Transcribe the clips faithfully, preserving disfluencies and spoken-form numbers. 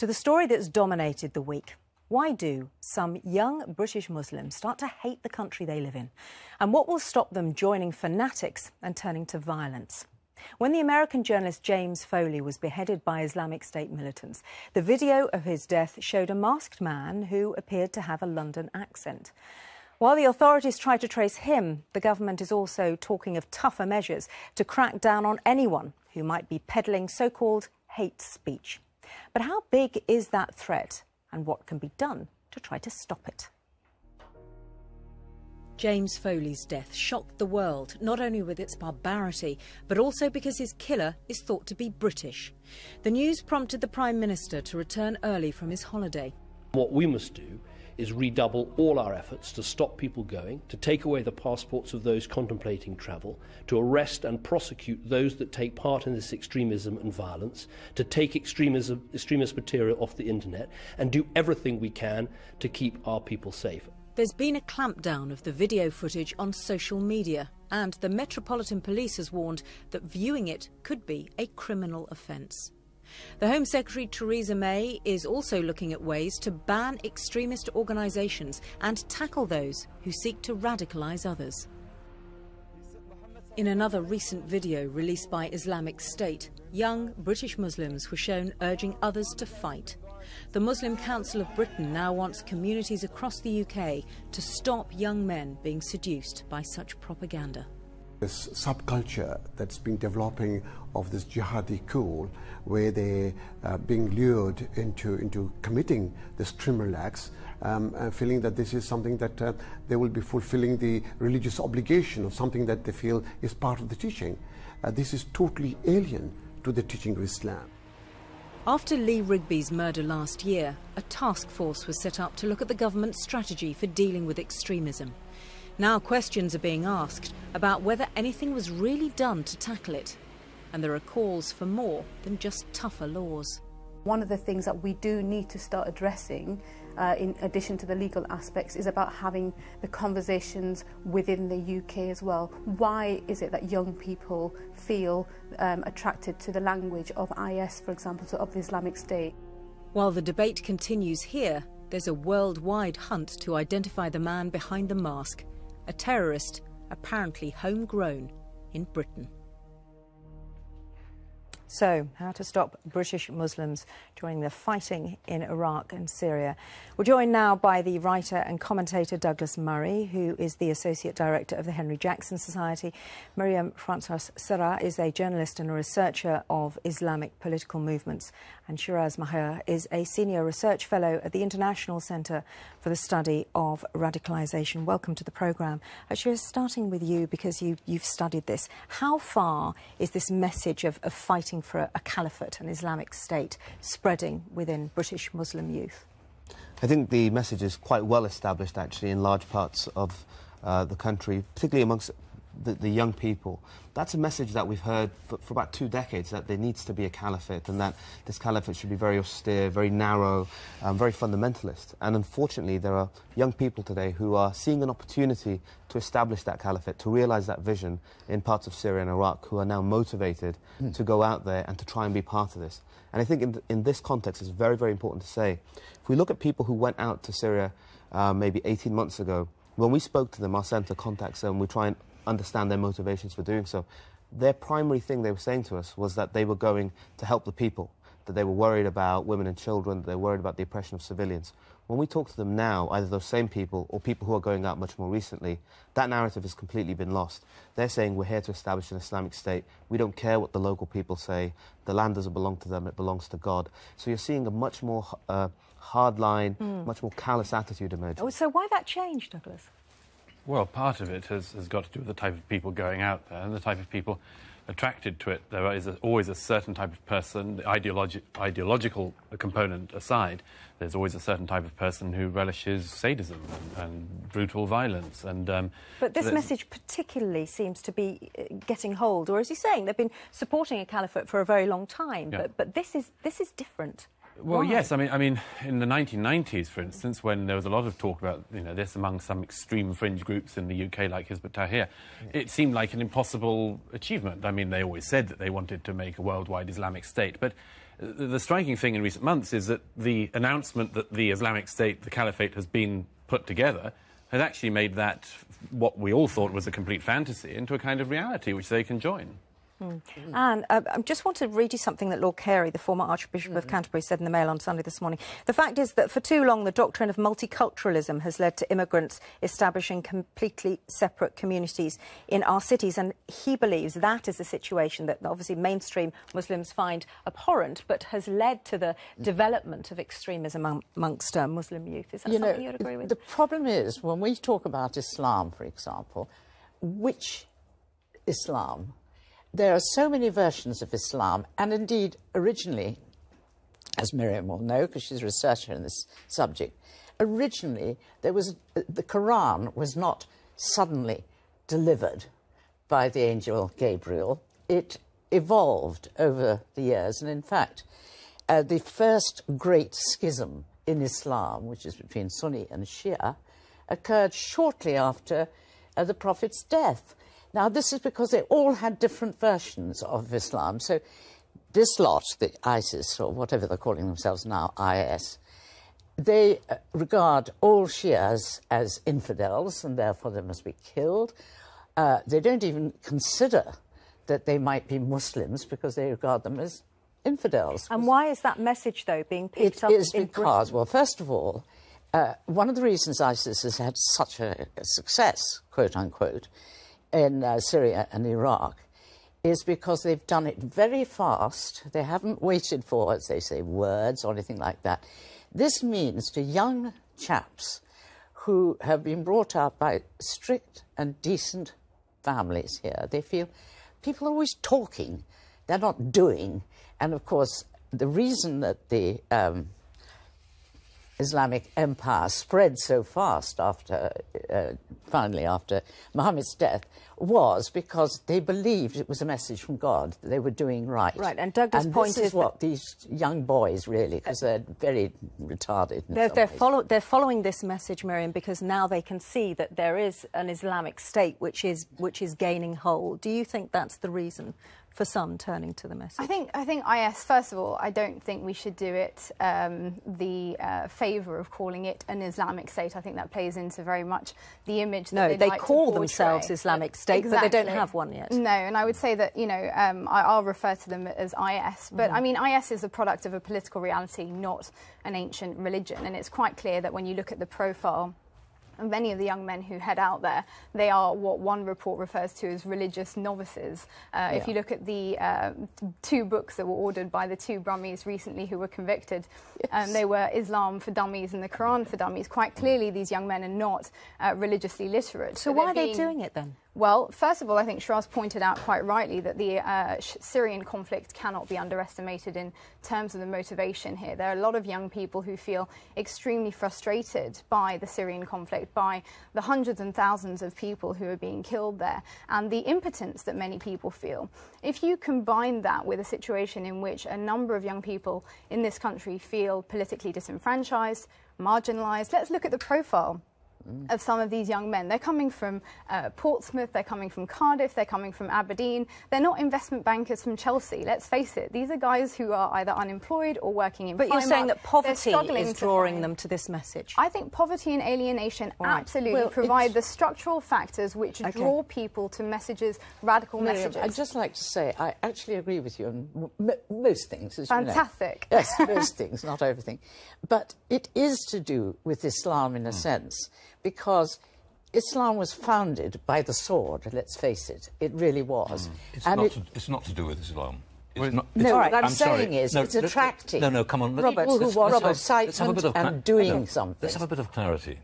to the story that's dominated the week. Why do some young British Muslims start to hate the country they live in? And what will stop them joining fanatics and turning to violence? When the American journalist James Foley was beheaded by Islamic State militants, the video of his death showed a masked man who appeared to have a London accent. While the authorities try to trace him, the government is also talking of tougher measures to crack down on anyone who might be peddling so-called hate speech. But how big is that threat, and what can be done to try to stop it? James Foley's death shocked the world, not only with its barbarity, but also because his killer is thought to be British. The news prompted the Prime Minister to return early from his holiday. What we must do is redouble all our efforts to stop people going, to take away the passports of those contemplating travel, to arrest and prosecute those that take part in this extremism and violence, to take extremism, extremist material off the internet, and do everything we can to keep our people safe. There's been a clampdown of the video footage on social media, and the Metropolitan Police has warned that viewing it could be a criminal offence. The Home Secretary Theresa May is also looking at ways to ban extremist organisations and tackle those who seek to radicalise others. In another recent video released by Islamic State, young British Muslims were shown urging others to fight. The Muslim Council of Britain now wants communities across the U K to stop young men being seduced by such propaganda. This subculture that's been developing of this jihadi cool, where they are being lured into, into committing this criminal acts, um, uh, feeling that this is something that uh, they will be fulfilling the religious obligation of something that they feel is part of the teaching. Uh, this is totally alien to the teaching of Islam. After Lee Rigby's murder last year, a task force was set up to look at the government's strategy for dealing with extremism. Now questions are being asked about whether anything was really done to tackle it. And there are calls for more than just tougher laws. One of the things that we do need to start addressing, uh, in addition to the legal aspects, is about having the conversations within the U K as well. Why is it that young people feel um, attracted to the language of I S, for example, so of the Islamic State? While the debate continues here, there's a worldwide hunt to identify the man behind the mask, a terrorist apparently homegrown in Britain. So, how to stop British Muslims joining the fighting in Iraq and Syria. We're joined now by the writer and commentator Douglas Murray, who is the Associate Director of the Henry Jackson Society. Myriam Francois-Cerrah is a journalist and a researcher of Islamic political movements. And Shiraz Maher is a Senior Research Fellow at the International Centre for the Study of Radicalisation. Welcome to the programme. Uh, Shiraz, starting with you, because you, you've studied this. How far is this message of, of fighting for a, a caliphate, an Islamic state, spreading within British Muslim youth? I think the message is quite well established, actually, in large parts of uh, the country, particularly amongst the, the young people. That's a message that we've heard for, for about two decades, that there needs to be a caliphate, and that this caliphate should be very austere, very narrow, um, very fundamentalist. And unfortunately, there are young people today who are seeing an opportunity to establish that caliphate, to realise that vision in parts of Syria and Iraq, who are now motivated mm. to go out there and to try and be part of this. And I think in, th in this context, it's very, very important to say, if we look at people who went out to Syria uh, maybe eighteen months ago, when we spoke to them, our centre contacts them, we try and understand their motivations for doing so. Their primary thing they were saying to us was that they were going to help the people, that they were worried about women and children, that they were worried about the oppression of civilians. When we talk to them now, either those same people or people who are going out much more recently, that narrative has completely been lost. They're saying, we're here to establish an Islamic state. We don't care what the local people say. The land doesn't belong to them, it belongs to God. So you're seeing a much more uh, hardline, mm. much more callous attitude emerge. Oh, so why that change, Douglas? Well, part of it has, has got to do with the type of people going out there and the type of people attracted to it. There is a, always a certain type of person, the ideologi ideological component aside, there's always a certain type of person who relishes sadism and, and brutal violence. And um, But this message particularly seems to be getting hold, or as you're saying, they've been supporting a caliphate for a very long time, yeah. but, but this is, this is different. Well, Why? yes, I mean, I mean, in the nineteen nineties, for instance, when there was a lot of talk about, you know, this among some extreme fringe groups in the U K, like Hizb ut-Tahrir, yeah. it seemed like an impossible achievement. I mean, they always said that they wanted to make a worldwide Islamic state, but The striking thing in recent months is that the announcement that the Islamic State, the Caliphate, has been put together has actually made that, what we all thought was a complete fantasy, into a kind of reality which they can join. Mm. Mm. Anne, uh, I just want to read you something that Lord Carey, the former Archbishop mm. of Canterbury, said in the Mail on Sunday this morning. The fact is that for too long the doctrine of multiculturalism has led to immigrants establishing completely separate communities in our cities, and he believes that is a situation that obviously mainstream Muslims find abhorrent, but has led to the development of extremism among, amongst uh, Muslim youth. Is that you something know, you'd agree with? The problem is, when we talk about Islam, for example, which Islam? There are so many versions of Islam, and indeed, originally, as Myriam will know, because she's a researcher in this subject, originally, there was, the Quran was not suddenly delivered by the angel Gabriel. It evolved over the years, and in fact, uh, the first great schism in Islam, which is between Sunni and Shia, occurred shortly after uh, the Prophet's death. Now, this is because they all had different versions of Islam. So this lot, the ISIS, or whatever they're calling themselves now, I S, they regard all Shias as infidels, and therefore they must be killed. Uh, they don't even consider that they might be Muslims, because they regard them as infidels. And why is that message, though, being picked up in Britain? It is because, well, first of all, uh, one of the reasons ISIS has had such a, a success, quote-unquote, in uh, Syria and Iraq is because they've done it very fast. They haven't waited for, as they say, words or anything like that. This means to young chaps who have been brought up by strict and decent families here, they feel people are always talking, they're not doing. And of course, the reason that the um, Islamic empire spread so fast after, uh, finally after Muhammad's death, was because they believed it was a message from God that they were doing right. Right, and Douglas' and point this is, is what these young boys really, because uh, they're very retarded. In they're, some they're, ways. Follow, they're following this message, Myriam, because now they can see that there is an Islamic state which is which is gaining hold. Do you think that's the reason for some turning to the message? I think, I think I S, first of all, I don't think we should do it um, the uh, favour of calling it an Islamic state. I think that plays into very much the image that no, they, they like call themselves Islamic State, exactly. But they don't have one yet. No, and I would say that, you know, um, I, I'll refer to them as I S, but mm. I mean, I S is a product of a political reality, not an ancient religion, and it's quite clear that when you look at the profile many of the young men who head out there, they are what one report refers to as religious novices. Uh, yeah. If you look at the uh, two books that were ordered by the two Brahmins recently who were convicted, yes. um, they were Islam for Dummies and the Quran for Dummies. Quite clearly, these young men are not uh, religiously literate. So, so why are being... they doing it then? Well, first of all, I think Shiraz pointed out quite rightly that the uh, Syrian conflict cannot be underestimated in terms of the motivation here. There are a lot of young people who feel extremely frustrated by the Syrian conflict, by the hundreds and thousands of people who are being killed there, and the impotence that many people feel. If you combine that with a situation in which a number of young people in this country feel politically disenfranchised, marginalised, let's look at the profile of some of these young men. They're coming from uh, Portsmouth, they're coming from Cardiff, they're coming from Aberdeen. They're not investment bankers from Chelsea, let's face it. These are guys who are either unemployed or working in... But you're saying that poverty is drawing them to this message? I think poverty and alienation absolutely provide the structural factors which draw people to messages, radical messages. I'd just like to say I actually agree with you on m most things, as you know. Fantastic. Yes, most things, not everything. But it is to do with Islam in a sense, because Islam was founded by the sword, let's face it. It really was. Mm. It's, and not it, to, it's not to do with Islam. It's well, not, it's no, right. what I'm, I'm saying sorry. is no, it's attracting no, no, come on, Robert, people who want excitement and doing no, something. Let's have a bit of clarity.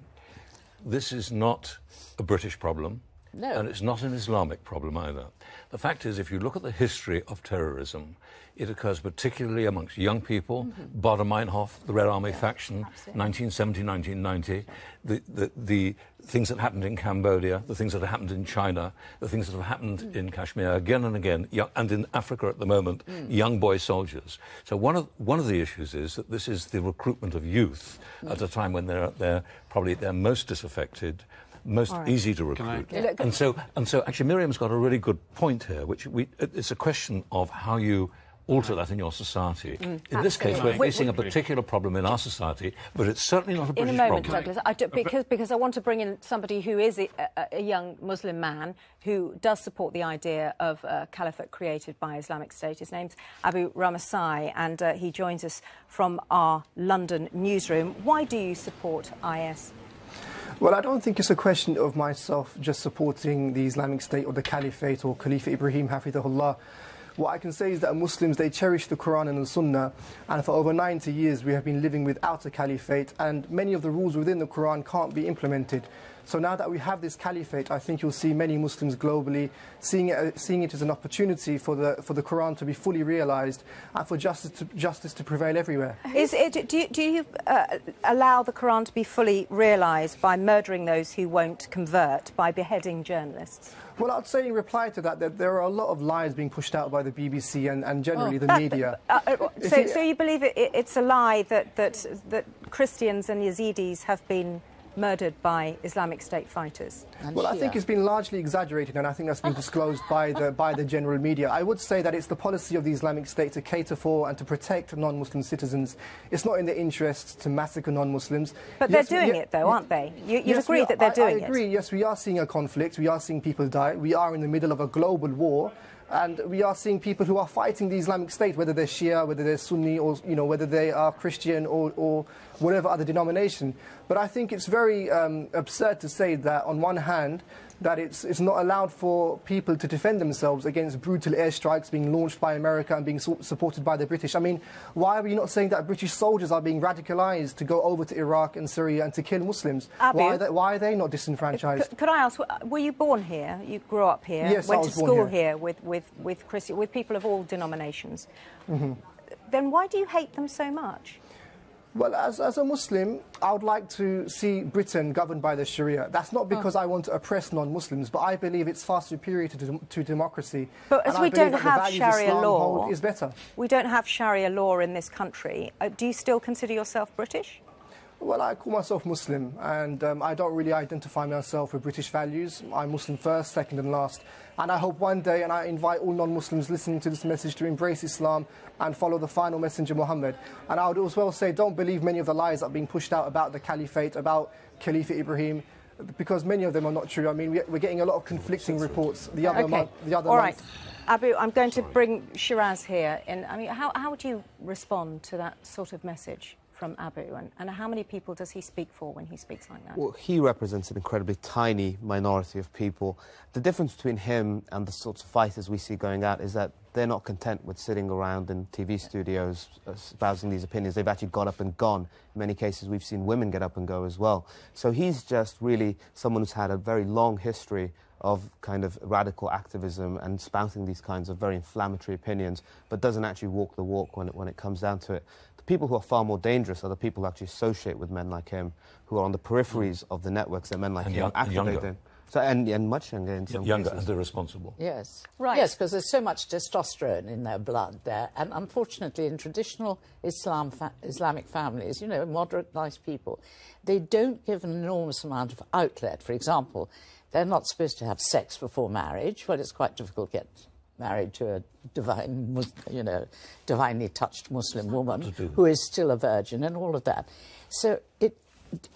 This is not a British problem, no. and it's not an Islamic problem either. The fact is, if you look at the history of terrorism, it occurs particularly amongst young people. Mm-hmm. Baader Meinhof, the Red Army yeah, faction, absolutely. nineteen seventy, nineteen ninety, the, the, the things that happened in Cambodia, the things that have happened in China, the things that have happened mm. in Kashmir again and again, young, and in Africa at the moment, mm. young boy soldiers. So one of, one of the issues is that this is the recruitment of youth mm. at a time when they're, they're probably they're most disaffected, most right. easy to recruit. I, yeah. And so, and so actually Miriam's got a really good point here, which we, it's a question of how you alter that in your society. Mm, in this case, we're facing a particular problem in our society, but it's certainly not a British problem. In a moment, problem. Douglas, I do, because, because I want to bring in somebody who is a, a young Muslim man who does support the idea of a caliphate created by Islamic State. His name's Abu Rumaysah, and uh, he joins us from our London newsroom. Why do you support I S? Well, I don't think it's a question of myself just supporting the Islamic State or the Caliphate or Khalifa Ibrahim Hafidahullah. What I can say is that Muslims, they cherish the Quran and the Sunnah, and for over ninety years we have been living without a caliphate, and many of the rules within the Quran can't be implemented. So now that we have this caliphate, I think you'll see many Muslims globally seeing it, seeing it as an opportunity for the, for the Quran to be fully realised and for justice to, justice to prevail everywhere. Is it, do you, do you uh, allow the Quran to be fully realised by murdering those who won't convert, by beheading journalists? Well, I'd say in reply to that that there are a lot of lies being pushed out by the B B C and, and generally well, the media. Uh, uh, so, it, so you believe it, it, it's a lie that, that, that Christians and Yazidis have been murdered by Islamic State fighters? Well, I think it's been largely exaggerated, and I think that's been disclosed by the, by the general media. I would say that it's the policy of the Islamic State to cater for and to protect non-Muslim citizens. It's not in their interests to massacre non-Muslims. But yes, they're doing we, it, though, aren't they? You, you'd yes, agree are, that they're doing it? I agree, it. Yes, we are seeing a conflict. We are seeing people die. We are in the middle of a global war. And we are seeing people who are fighting the Islamic State, whether they're Shia, whether they're Sunni, or you know, whether they are Christian or, or whatever other denomination. But I think it's very um, absurd to say that on one hand that it's, it's not allowed for people to defend themselves against brutal airstrikes being launched by America and being so supported by the British. I mean, why are we not saying that British soldiers are being radicalised to go over to Iraq and Syria and to kill Muslims? Abu, why, are they, why are they not disenfranchised? Could, could I ask, were you born here? You grew up here? Yes, went I was to school born here, here with, with, with, Christian, with people of all denominations. Mm-hmm. Then why do you hate them so much? Well, as, as a Muslim, I would like to see Britain governed by the Sharia. That's not because oh. I want to oppress non-Muslims, but I believe it's far superior to, de to democracy. But as we don't have Sharia law, is better. We don't have Sharia law in this country. Uh, do you still consider yourself British? Well, I call myself Muslim, and um, I don't really identify myself with British values. I'm Muslim first, second and last. And I hope one day, and I invite all non-Muslims listening to this message to embrace Islam and follow the final messenger, Muhammad. And I would as well say, don't believe many of the lies that are being pushed out about the caliphate, about Khalifa Ibrahim, because many of them are not true. I mean, we're getting a lot of conflicting reports the other okay. month. The other All right. month. Abu, I'm going Sorry. to bring Shiraz here. In, I mean, how, how would you respond to that sort of message from Abu, and, and how many people does he speak for when he speaks like that? Well, he represents an incredibly tiny minority of people. The difference between him and the sorts of fighters we see going out is that they're not content with sitting around in T V studios espousing these opinions. They've actually got up and gone. In many cases, we've seen women get up and go as well. So he's just really someone who's had a very long history of kind of radical activism and spouting these kinds of very inflammatory opinions, but doesn't actually walk the walk when it, when it comes down to it. People who are far more dangerous are the people who actually associate with men like him, who are on the peripheries of the networks that men like and him young, are activated in. So, and, and much younger in some Younger cases. And irresponsible. Yes. Right. Yes, because there's so much testosterone in their blood there. And unfortunately, in traditional Islam fa Islamic families, you know, moderate, nice people, they don't give an enormous amount of outlet. For example, they're not supposed to have sex before marriage. Well, it's quite difficult to get married to a divine, you know, divinely touched Muslim woman who is still a virgin and all of that. So it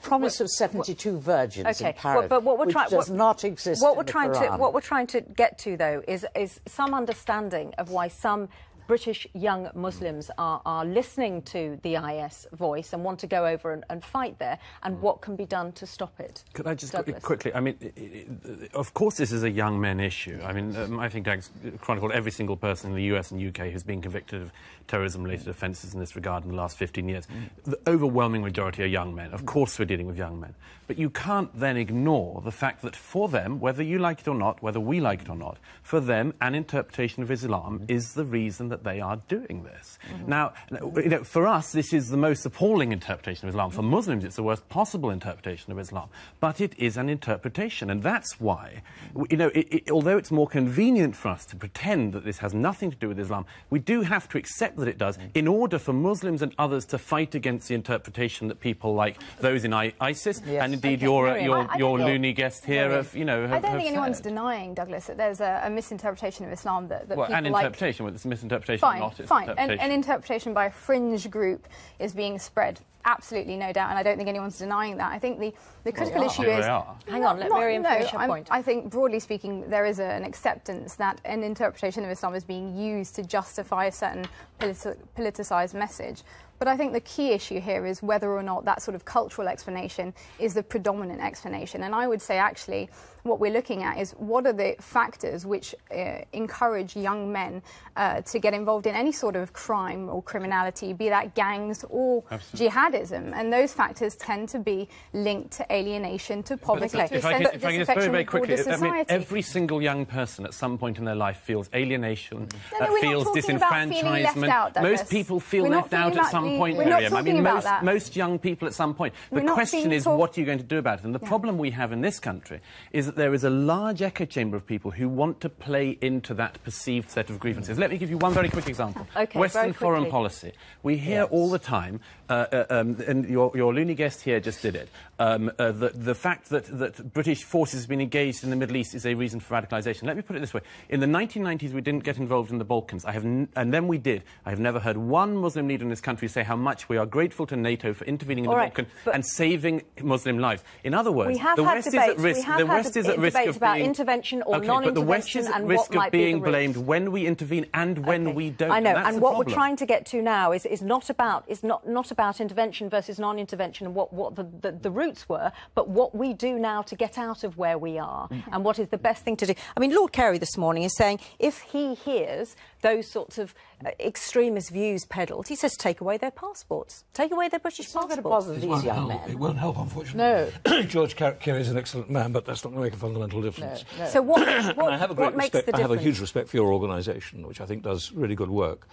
promise well, of seventy-two well, virgins okay. in Paris, well, but what we're which does what, not exist what we're in the trying Quran. To What we're trying to get to, though, is, is some understanding of why some British young Muslims are, are listening to the I S voice and want to go over and, and fight there, and what can be done to stop it. Could I just Douglas? quickly, I mean, it, it, of course this is a young men issue. I mean, um, I think Doug's chronicled every single person in the U S and U K who's been convicted of terrorism-related offences in this regard in the last fifteen years. The overwhelming majority are young men. Of course we're dealing with young men. But you can't then ignore the fact that for them, whether you like it or not, whether we like it or not, for them an interpretation of Islam is the reason that they are doing this. Mm-hmm. Now, you know, for us, this is the most appalling interpretation of Islam. For Muslims, it's the worst possible interpretation of Islam. But it is an interpretation, and that's why, you know, it, it, although it's more convenient for us to pretend that this has nothing to do with Islam, we do have to accept that it does in order for Muslims and others to fight against the interpretation that people like those in I ISIS yes. and indeed okay, your, Miriam, your, your loony guest here Miriam. have, you know, have, I don't have think anyone's heard. denying, Douglas, that there's a, a misinterpretation of Islam that, that well, people an like... Well, an interpretation, well, it's a misinterpretation interpretation, fine, not fine. interpretation. An, an interpretation by a fringe group is being spread. Absolutely, no doubt, and I don't think anyone's denying that. I think the, the critical issue is... Hang on, let Myriam finish her point. I think, broadly speaking, there is a, an acceptance that an interpretation of Islam is being used to justify a certain politi politicised message. But I think the key issue here is whether or not that sort of cultural explanation is the predominant explanation. And I would say, actually, what we're looking at is what are the factors which uh, encourage young men uh, to get involved in any sort of crime or criminality, be that gangs or Absolutely. jihadism. And those factors tend to be linked to alienation, to poverty, to if I can, if I can just very, very quickly, I mean, every single young person at some point in their life feels alienation, no, no, uh, feels disenfranchisement. Out, most people feel we're left out at some point, Miriam. I mean, most, most young people at some point. The question is, what are you going to do about it? And the yeah. problem we have in this country is that there is a large echo chamber of people who want to play into that perceived set of grievances. Let me give you one very quick example. Okay, Western foreign policy. We hear yes. all the time, uh, uh, um, and your, your loony guest here just did it, um, uh, the, the fact that, that British forces have been engaged in the Middle East is a reason for radicalisation. Let me put it this way. In the nineteen nineties, we didn't get involved in the Balkans, I have n and then we did. I have never heard one Muslim leader in this country say how much we are grateful to NATO for intervening in All the right, Balkans and saving Muslim lives. In other words, the West is at risk. The West is at risk of being about intervention or okay, non-intervention, but the West is at risk of being blamed when we intervene and when okay. we don't. I know. And, and what problem. we're trying to get to now is is not about is not not about intervention versus non-intervention and what what the, the the roots were, but what we do now to get out of where we are mm. and what is the best thing to do. I mean, Lord Carey this morning is saying if he hears those sorts of uh, extremist views peddled, he says take away their passports, take away their British passports. It won't, young help. Men. it won't help, unfortunately. No. George Carey is an excellent man, but that's not going to make a fundamental difference. No, no. So what, what, I have a great what makes respect, the difference? I have a huge respect for your organisation, which I think does really good work.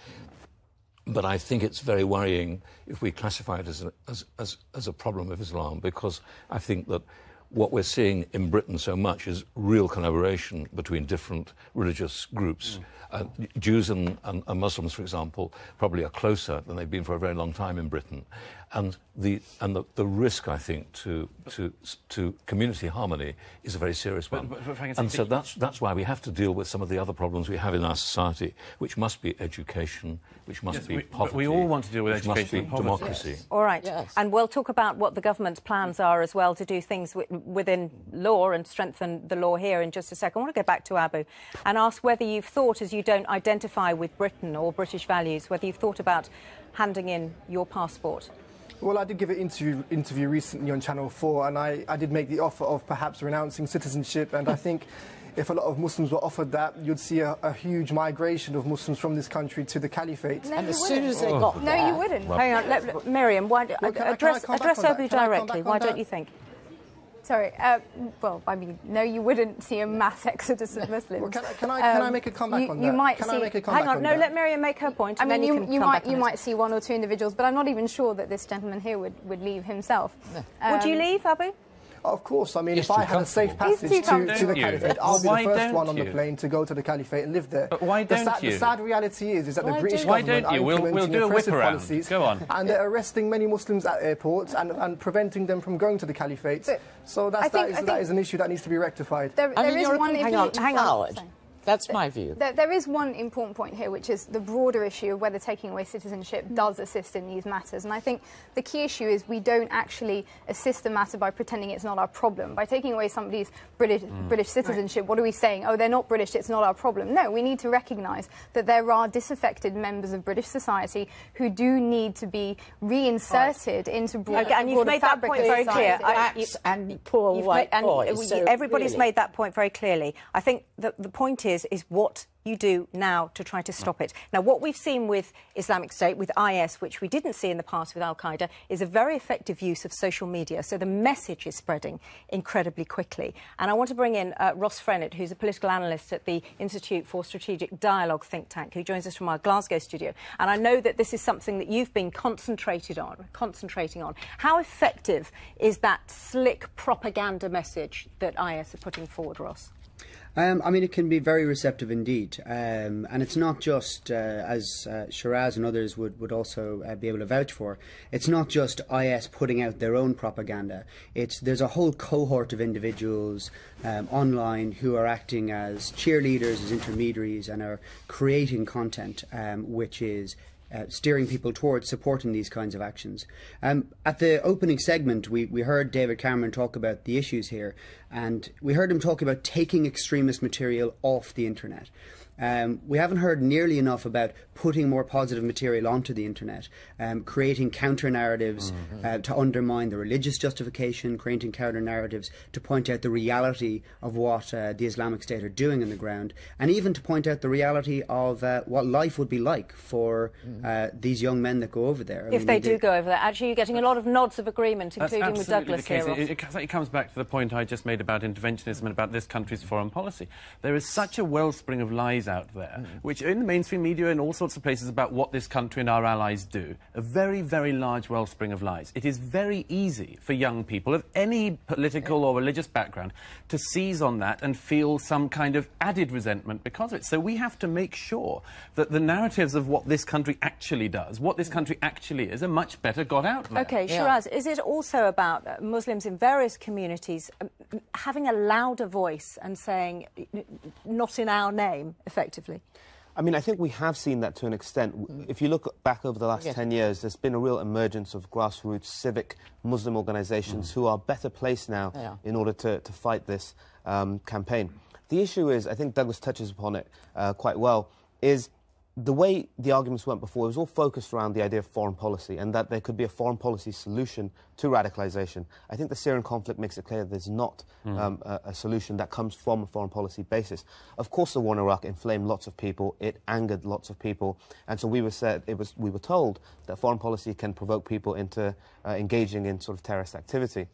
But I think it's very worrying if we classify it as, an, as, as, as a problem of Islam, because I think that what we're seeing in Britain so much is real collaboration between different religious groups. Mm. Uh, Jews and, and, and Muslims, for example, probably are closer than they've been for a very long time in Britain. And the, and the, the risk, I think, to, to, to community harmony is a very serious one. But, but, but and so that's, that's why we have to deal with some of the other problems we have in our society, which must be education, which must yes, be we, poverty. We all want to deal with education and poverty. Democracy. Yes. All right. Yes. And we'll talk about what the government's plans are as well to do things with, within law and strengthen the law here in just a second. I want to go back to Abu and ask whether you've thought, as you don't identify with Britain or British values, whether you've thought about handing in your passport. Well, I did give an interview, interview recently on Channel four, and I, I did make the offer of perhaps renouncing citizenship, and I think if a lot of Muslims were offered that, you'd see a, a huge migration of Muslims from this country to the caliphate. No, and as wouldn't. soon as they oh. got there... No, you wouldn't. Hang on, let, let, Myriam, why, well, can, address, address Abu directly. Why don't you think? Sorry, uh, well, I mean, no, you wouldn't see a mass exodus of Muslims. Well, can, can, I, can um, I make a comeback you, on that? You might can see, I make a comeback hang on, on no, that? let Myriam make her point. I mean, you, you, you, might, you might see one or two individuals, but I'm not even sure that this gentleman here would, would leave himself. No. Um, would you leave, Abu? Of course, I mean, He's if I had a safe passage to, to the Caliphate, I'll be the first one on the plane to go to the Caliphate and live there. But why don't the sad, you? The sad reality is, is that why the British government are implementing we'll, we'll oppressive policies, go on. and they're arresting many Muslims at airports and, and preventing them from going to the Caliphate. But so that's, think, that, is, that is an issue that needs to be rectified. There, there is one hang on, hang on. Sorry. That's my view. There, there is one important point here, which is the broader issue of whether taking away citizenship does assist in these matters. And I think the key issue is we don't actually assist the matter by pretending it's not our problem. By taking away somebody's British, mm. British citizenship, right. what are we saying? Oh, they're not British, it's not our problem. No, we need to recognise that there are disaffected members of British society who do need to be reinserted right. into broader, okay, and broader you've made that point very clear. I, you, and poor white made, boys, and so everybody's really. made that point very clearly. I think the, the point is is what you do now to try to stop it. Now, what we've seen with Islamic State, with I S, which we didn't see in the past with Al-Qaeda, is a very effective use of social media. So the message is spreading incredibly quickly. And I want to bring in uh, Ross Frenett, who's a political analyst at the Institute for Strategic Dialogue think tank, who joins us from our Glasgow studio. And I know that this is something that you've been concentrated on, concentrating on. How effective is that slick propaganda message that I S are putting forward, Ross? Um, I mean, it can be very receptive indeed, um, and it's not just, uh, as uh, Shiraz and others would, would also uh, be able to vouch for, it's not just I S putting out their own propaganda. It's, there's a whole cohort of individuals um, online who are acting as cheerleaders, as intermediaries, and are creating content um, which is Uh, steering people towards supporting these kinds of actions. Um, at the opening segment, we, we heard David Cameron talk about the issues here, and we heard him talk about taking extremist material off the internet. Um, we haven't heard nearly enough about putting more positive material onto the internet, um, creating counter-narratives mm-hmm. uh, to undermine the religious justification, creating counter-narratives to point out the reality of what uh, the Islamic State are doing on the ground, and even to point out the reality of uh, what life would be like for mm-hmm. uh, these young men that go over there. I if mean, they, they do, do go over there. Actually, you're getting a lot of nods of agreement, including with Douglas here. It, it, it comes back to the point I just made about interventionism and about this country's foreign policy. There is such a wellspring of lies out there, mm. which in the mainstream media and all sorts of places about what this country and our allies do, a very, very large wellspring of lies. It is very easy for young people of any political or religious background to seize on that and feel some kind of added resentment because of it. So we have to make sure that the narratives of what this country actually does, what this country actually is, are much better got out there. Okay, Shiraz, yeah. Is it also about Muslims in various communities having a louder voice and saying, not in our name, effectively? I mean, I think we have seen that to an extent. Mm. If you look back over the last yes. ten years, there's been a real emergence of grassroots civic Muslim organisations mm. who are better placed now yeah. in order to, to fight this um, campaign. The issue is, I think Douglas touches upon it uh, quite well, is the way the arguments went before, it was all focused around the idea of foreign policy and that there could be a foreign policy solution to radicalisation. I think the Syrian conflict makes it clear that there's not mm. um, a, a solution that comes from a foreign policy basis. Of course, the war in Iraq inflamed lots of people, it angered lots of people, and so we were said it was we were told that foreign policy can provoke people into uh, engaging in sort of terrorist activity.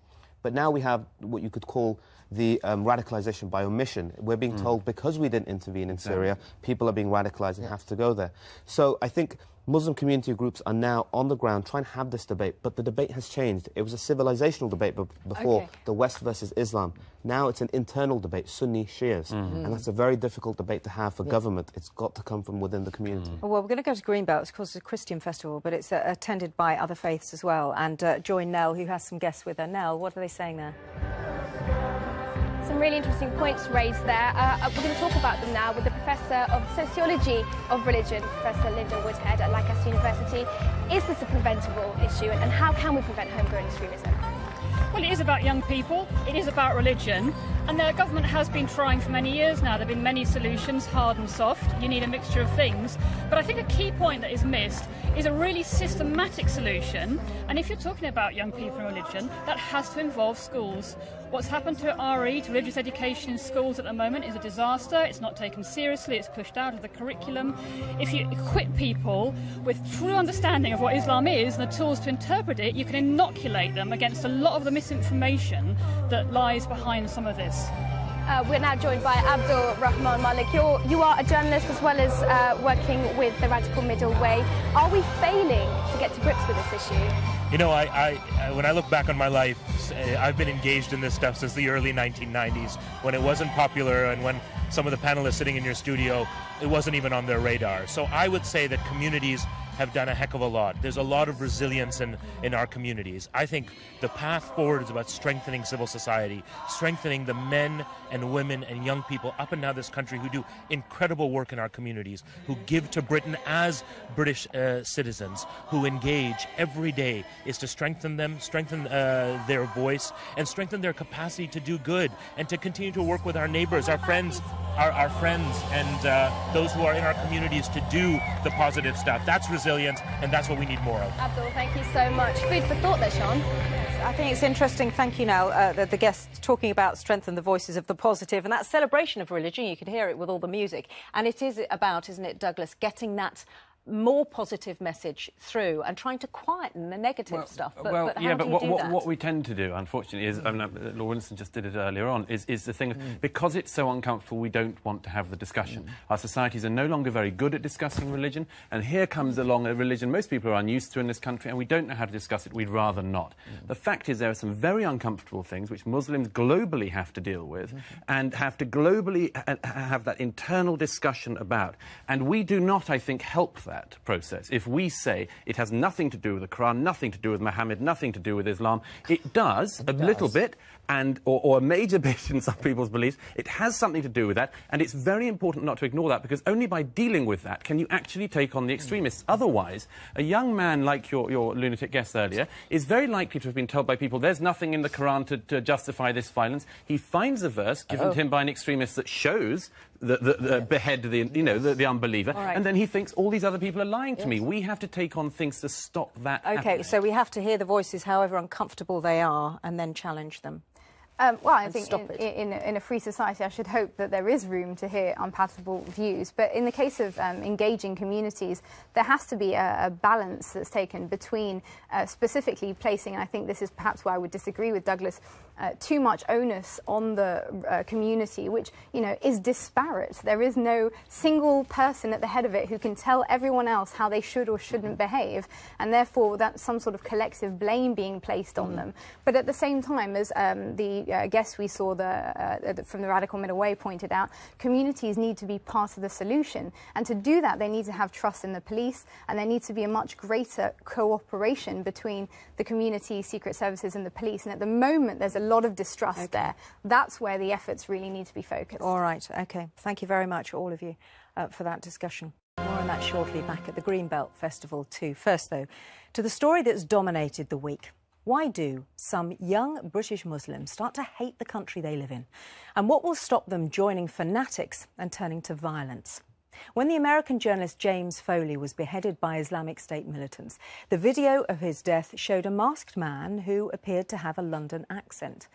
But now we have what you could call the um, radicalisation by omission. We're being mm. told because we didn't intervene in exactly. Syria, people are being radicalised and yeah. have to go there. So I think Muslim community groups are now on the ground trying to have this debate, but the debate has changed. It was a civilizational debate b before, okay. the West versus Islam. Now it's an internal debate, Sunni, Shias. Mm. And that's a very difficult debate to have for yeah. government. It's got to come from within the community. Mm. Well, we're going to go to Greenbelt. It's, of course, a Christian festival, but it's uh, attended by other faiths as well. And uh, join Nell, who has some guests with her. Nell, what are they saying there? Some really interesting points raised there. Uh, we're going to talk about them now with the Professor of Sociology of Religion, Professor Linda Woodhead at Lancaster University. Is this a preventable issue, and how can we prevent homegrown extremism? Well, it is about young people, it is about religion, and the government has been trying for many years now. There have been many solutions, hard and soft. You need a mixture of things. But I think a key point that is missed is a really systematic solution, and if you're talking about young people and religion, that has to involve schools. What's happened to R E, to religious education in schools at the moment, is a disaster. It's not taken seriously, it's pushed out of the curriculum. If you equip people with true understanding of what Islam is and the tools to interpret it, you can inoculate them against a lot of the misinformation that lies behind some of this. Uh, we're now joined by Abdul Rahman Malik. You're, you are a journalist as well as uh, working with The Radical Middle Way. Are we failing to get to grips with this issue? You know, I, I, when I look back on my life, I've been engaged in this stuff since the early nineteen nineties, when it wasn't popular and when some of the panelists sitting in your studio, it wasn't even on their radar. So I would say that communities have done a heck of a lot. There's a lot of resilience in, in our communities. I think the path forward is about strengthening civil society, strengthening the men and women and young people up and down this country who do incredible work in our communities, who give to Britain as British uh, citizens, who engage every day, is to strengthen them, strengthen uh, their voice, and strengthen their capacity to do good and to continue to work with our neighbors, our friends, our, our friends and uh, those who are in our communities to do the positive stuff. That's resilience. Resilience, and that's what we need more of. Abdul, thank you so much. Food for thought there, Sean. Yes, I think it's interesting, thank you, Nell, uh, that the guests talking about strengthen the voices of the positive, and that celebration of religion, you can hear it with all the music. And it is about, isn't it, Douglas, getting that more positive message through and trying to quieten the negative well, stuff. But, well, but how yeah, but do you what, do what, that? what we tend to do, unfortunately, is, mm. I mean, Laura Winston just did it earlier on, is, is the thing of, mm. because it's so uncomfortable, we don't want to have the discussion. Mm. Our societies are no longer very good at discussing religion, and here comes along a religion most people are unused to in this country, and we don't know how to discuss it, we'd rather not. Mm. The fact is there are some very uncomfortable things which Muslims globally have to deal with, mm-hmm. and have to globally ha have that internal discussion about. And we do not, I think, help that. That process. If we say it has nothing to do with the Quran, nothing to do with Muhammad, nothing to do with Islam, it does it a does. little bit, and or, or a major bit in some people's beliefs. It has something to do with that, and it's very important not to ignore that, because only by dealing with that can you actually take on the extremists. Otherwise, a young man like your, your lunatic guest earlier is very likely to have been told by people there's nothing in the Quran to, to justify this violence. He finds a verse given oh. to him by an extremist that shows the, the, the yes. behead the you know the, the unbeliever, right. and then he thinks all these other people are lying to yes. me. We have to take on things to stop that Okay, happening. So we have to hear the voices, however uncomfortable they are, and then challenge them. Um, well, I think in, in, in a free society, I should hope that there is room to hear unpalatable views. But in the case of um, engaging communities, there has to be a, a balance that's taken between uh, specifically placing, and I think this is perhaps where I would disagree with Douglas, uh, too much onus on the uh, community, which, you know, is disparate. There is no single person at the head of it who can tell everyone else how they should or shouldn't behave, and therefore that's some sort of collective blame being placed on them. But at the same time, as um, the Uh, guess we saw the, uh, the, from the Radical Middle Way pointed out, communities need to be part of the solution, and to do that they need to have trust in the police, and there needs to be a much greater cooperation between the community, secret services and the police, and at the moment there's a lot of distrust okay. there. That's where the efforts really need to be focused. All right, okay. Thank you very much, all of you, uh, for that discussion. More on that shortly, back at the Greenbelt Festival too. First though, to the story that's dominated the week. Why do some young British Muslims start to hate the country they live in? And what will stop them joining fanatics and turning to violence? When the American journalist James Foley was beheaded by Islamic State militants, the video of his death showed a masked man who appeared to have a London accent.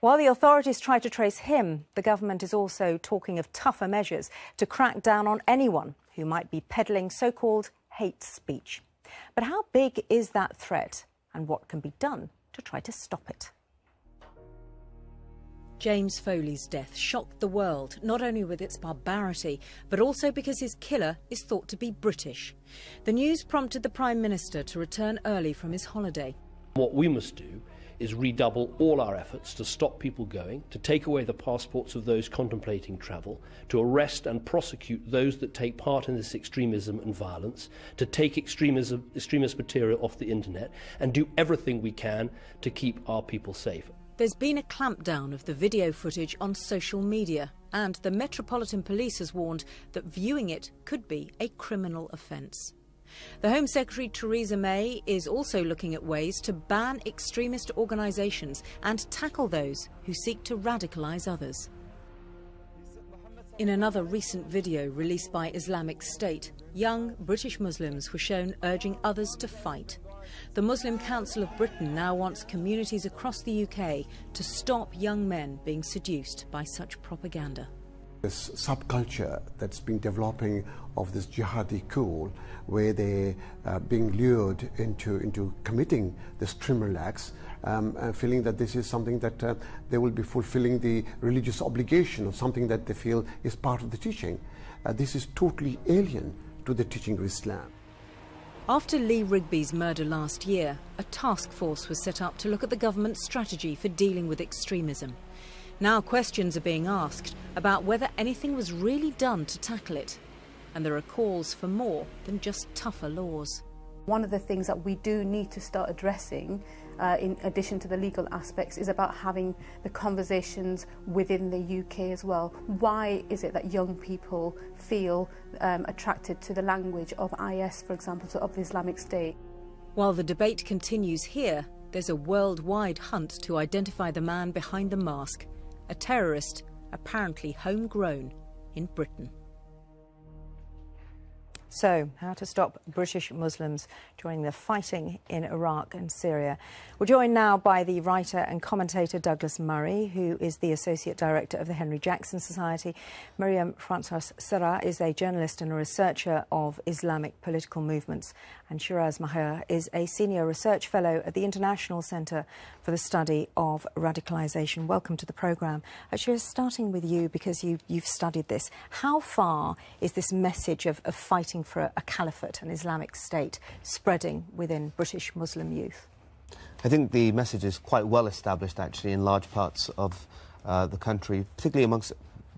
While the authorities try to trace him, the government is also talking of tougher measures to crack down on anyone who might be peddling so-called hate speech. But how big is that threat? And what can be done to try to stop it? James Foley's death shocked the world, not only with its barbarity, but also because his killer is thought to be British. The news prompted the Prime Minister to return early from his holiday. What we must do is redouble all our efforts to stop people going, to take away the passports of those contemplating travel, to arrest and prosecute those that take part in this extremism and violence, to take extremism, extremist material off the internet, and do everything we can to keep our people safe. There's been a clampdown of the video footage on social media, and the Metropolitan Police has warned that viewing it could be a criminal offence. The Home Secretary Theresa May is also looking at ways to ban extremist organisations and tackle those who seek to radicalise others. In another recent video released by Islamic State, young British Muslims were shown urging others to fight. The Muslim Council of Britain now wants communities across the U K to stop young men being seduced by such propaganda. This subculture that's been developing of this jihadi cool, where they are uh, being lured into, into committing this criminal acts, um, uh, feeling that this is something that uh, they will be fulfilling the religious obligation of something that they feel is part of the teaching. Uh, this is totally alien to the teaching of Islam. After Lee Rigby's murder last year, a task force was set up to look at the government's strategy for dealing with extremism. Now questions are being asked about whether anything was really done to tackle it. And there are calls for more than just tougher laws. One of the things that we do need to start addressing, uh, in addition to the legal aspects, is about having the conversations within the U K as well. Why is it that young people feel um, attracted to the language of I S, for example, so of the Islamic State? While the debate continues here, there's a worldwide hunt to identify the man behind the mask. A terrorist, apparently homegrown in Britain. So, how to stop British Muslims joining the fighting in Iraq and Syria. We're joined now by the writer and commentator Douglas Murray, who is the Associate Director of the Henry Jackson Society. Myriam Francois-Cerrah is a journalist and a researcher of Islamic political movements. And Shiraz Maher is a Senior Research Fellow at the International Centre for the Study of Radicalisation. Welcome to the programme. Uh, Shiraz, starting with you, because you, you've studied this, how far is this message of, of fighting for a, a caliphate, an Islamic state, spreading within British Muslim youth? I think the message is quite well established, actually, in large parts of uh, the country, particularly amongst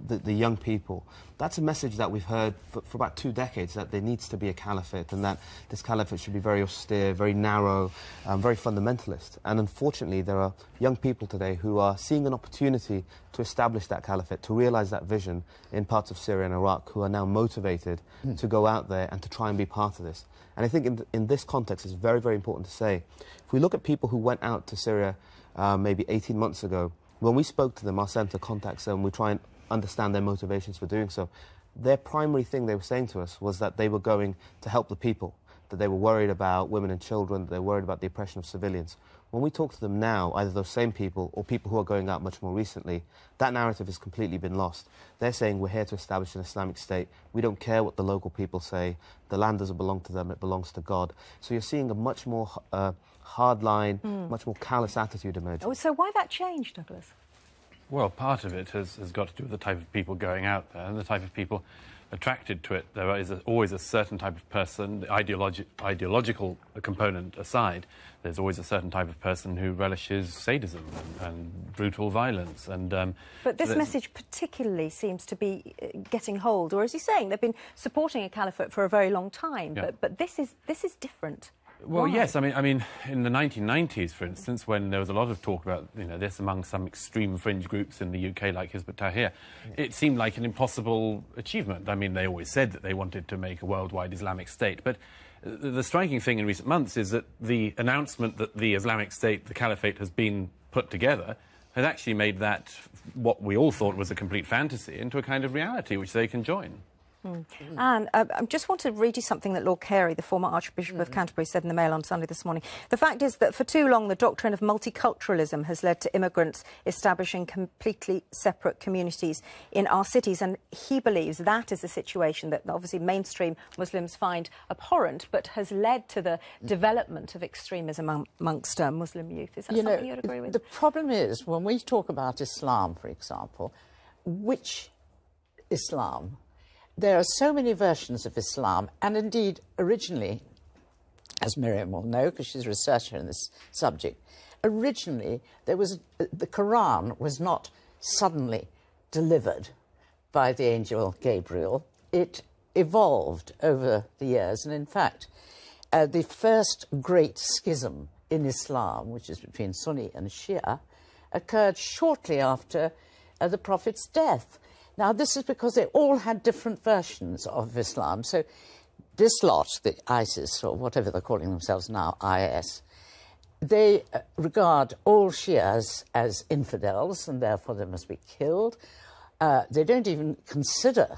the, the young people. That's a message that we've heard for, for about two decades, that there needs to be a caliphate and that this caliphate should be very austere, very narrow, um, very fundamentalist. And unfortunately, there are young people today who are seeing an opportunity to establish that caliphate, to realise that vision in parts of Syria and Iraq, who are now motivated mm. to go out there and to try and be part of this. And I think in, th in this context, it's very, very important to say, if we look at people who went out to Syria uh, maybe eighteen months ago, when we spoke to them, our centre contacts them, we try and understand their motivations for doing so. Their primary thing they were saying to us was that they were going to help the people, that they were worried about women and children, that they were worried about the oppression of civilians. When we talk to them now, either those same people or people who are going out much more recently, that narrative has completely been lost. They're saying we're here to establish an Islamic state. We don't care what the local people say. The land doesn't belong to them. It belongs to God. So you're seeing a much more uh, hardline, mm. much more callous attitude emerge. Oh, so why that change, Douglas? Well, part of it has, has got to do with the type of people going out there and the type of people attracted to it. There is a, always a certain type of person, the ideologi ideological component aside, there's always a certain type of person who relishes sadism and, and brutal violence. And um, But this so message particularly seems to be getting hold, or as you're saying, they've been supporting a caliphate for a very long time, yeah. but, but this is, this is different. Well, right. yes, I mean, I mean, in the nineteen nineties, for instance, when there was a lot of talk about, you know, this among some extreme fringe groups in the U K, like Hizb ut-Tahrir, yeah. it seemed like an impossible achievement. I mean, they always said that they wanted to make a worldwide Islamic state, but the striking thing in recent months is that the announcement that the Islamic State, the Caliphate, has been put together has actually made that, what we all thought was a complete fantasy, into a kind of reality which they can join. Mm. Mm. And uh, I just want to read you something that Lord Carey, the former Archbishop mm. of Canterbury, said in the Mail on Sunday this morning. The fact is that for too long the doctrine of multiculturalism has led to immigrants establishing completely separate communities in our cities, and he believes that is a situation that obviously mainstream Muslims find abhorrent, but has led to the development of extremism among, amongst uh, Muslim youth. Is that you something know, you'd agree with? The problem is, when we talk about Islam, for example, which Islam? There are so many versions of Islam, and indeed, originally, as Myriam will know, because she's a researcher in this subject, originally, there was, the Quran was not suddenly delivered by the angel Gabriel. It evolved over the years, and in fact, uh, the first great schism in Islam, which is between Sunni and Shia, occurred shortly after uh, the Prophet's death. Now, this is because they all had different versions of Islam. So this lot, the ISIS, or whatever they're calling themselves now, I S, they regard all Shias as infidels, and therefore they must be killed. Uh, they don't even consider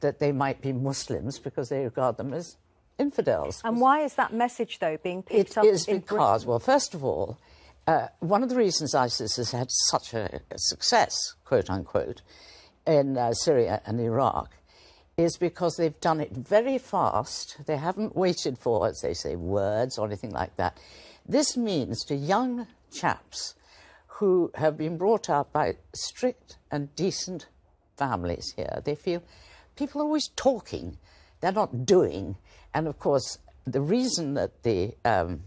that they might be Muslims, because they regard them as infidels. And why is that message, though, being picked up in Britain? It is because, well, first of all, uh, one of the reasons ISIS has had such a, a success, quote-unquote, in uh, Syria and Iraq is because they've done it very fast. They haven't waited for, as they say, words or anything like that. This means to young chaps who have been brought up by strict and decent families here, they feel people are always talking, they're not doing. And of course, the reason that the um,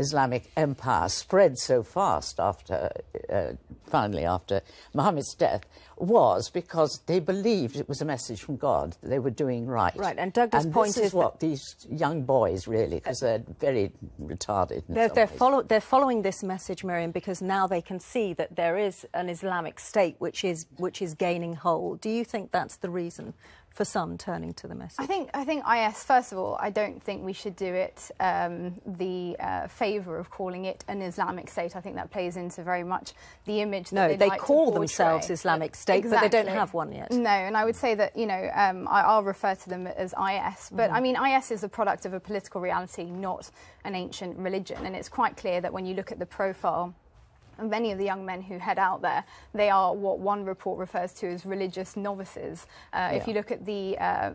Islamic empire spread so fast after, uh, finally after Muhammad's death, was because they believed it was a message from God, that they were doing right. Right, and Douglas' and point this is, is what these young boys, really, because uh, they're very retarded. They're, they're, follow they're following this message, Myriam, because now they can see that there is an Islamic state which is, which is gaining hold. Do you think that's the reason for some turning to the message? I think, I think IS, first of all, I don't think we should do it um, the uh, favour of calling it an Islamic State. I think that plays into very much the image that no, they, they like call themselves Islamic State, exactly. But they don't have one yet. No, and I would say that, you know, um, I, I'll refer to them as IS, but mm. I mean, IS is a product of a political reality, not an ancient religion, and it's quite clear that when you look at the profile and many of the young men who head out there, they are what one report refers to as religious novices. Uh, yeah. If you look at the uh,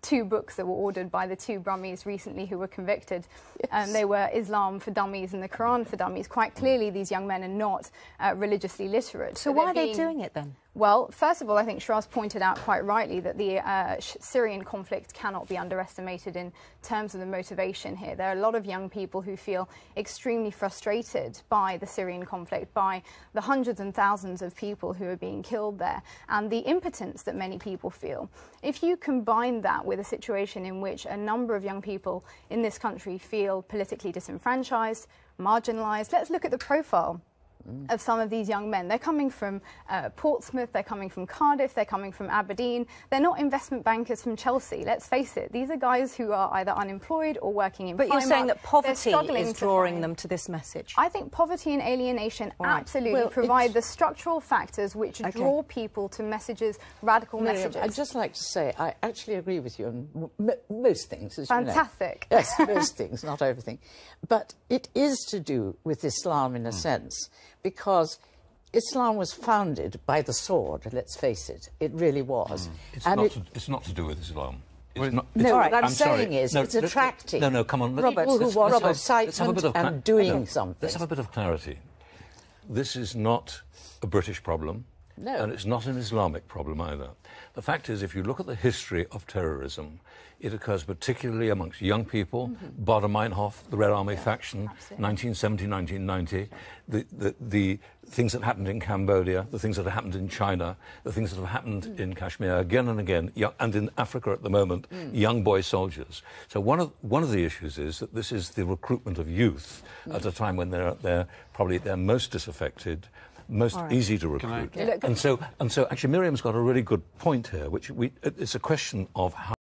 two books that were ordered by the two Brahmins recently who were convicted, yes. um, they were Islam for Dummies and the Quran for Dummies. Quite clearly, these young men are not uh, religiously literate. So, so why are being... they doing it then? Well, first of all, I think Shiraz pointed out quite rightly that the uh, Syrian conflict cannot be underestimated in terms of the motivation here. There are a lot of young people who feel extremely frustrated by the Syrian conflict, by the hundreds and thousands of people who are being killed there, and the impotence that many people feel. If you combine that with a situation in which a number of young people in this country feel politically disenfranchised, marginalised, let's look at the profile of some of these young men. They're coming from uh, Portsmouth, they're coming from Cardiff, they're coming from Aberdeen. They're not investment bankers from Chelsea, let's face it. These are guys who are either unemployed or working in But you're saying that poverty is drawing to them to this message? I think poverty and alienation right. absolutely well, provide it's... the structural factors which okay. draw people to messages, radical Myriam, messages. I'd just like to say I actually agree with you on m most things, as Fantastic. You know. Yes, most things, not everything. But it is to do with Islam in a sense. Because Islam was founded by the sword, let's face it. It really was. Mm. It's, and not it, to, it's not to do with Islam. It's well, not, it's, no, right. what I'm, I'm saying sorry. is no, it's let's, attracting no, no, come on, Robert, people who want excitement and doing no, something. Let's have a bit of clarity. This is not a British problem, no. and it's not an Islamic problem either. The fact is, if you look at the history of terrorism, it occurs particularly amongst young people. Mm-hmm. Baader Meinhof, the Red Army yeah, faction, absolutely. nineteen seventy to nineteen ninety, the, the, the things that happened in Cambodia, the things that happened in China, the things that have happened mm. in Kashmir again and again, and in Africa at the moment, mm. young boy soldiers. So one of, one of the issues is that this is the recruitment of youth mm. at a time when they're at their, probably they're most disaffected, most right. easy to recruit. I, yeah. And so, and so actually Miriam's got a really good point here, which we, it's a question of how